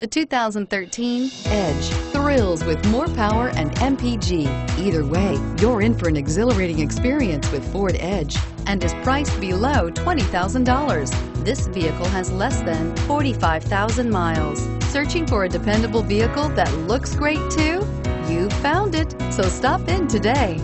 The 2013 Edge thrills with more power and MPG. Either way, you're in for an exhilarating experience with Ford Edge and is priced below $20,000. This vehicle has less than 45,000 miles. Searching for a dependable vehicle that looks great too? You found it, so stop in today.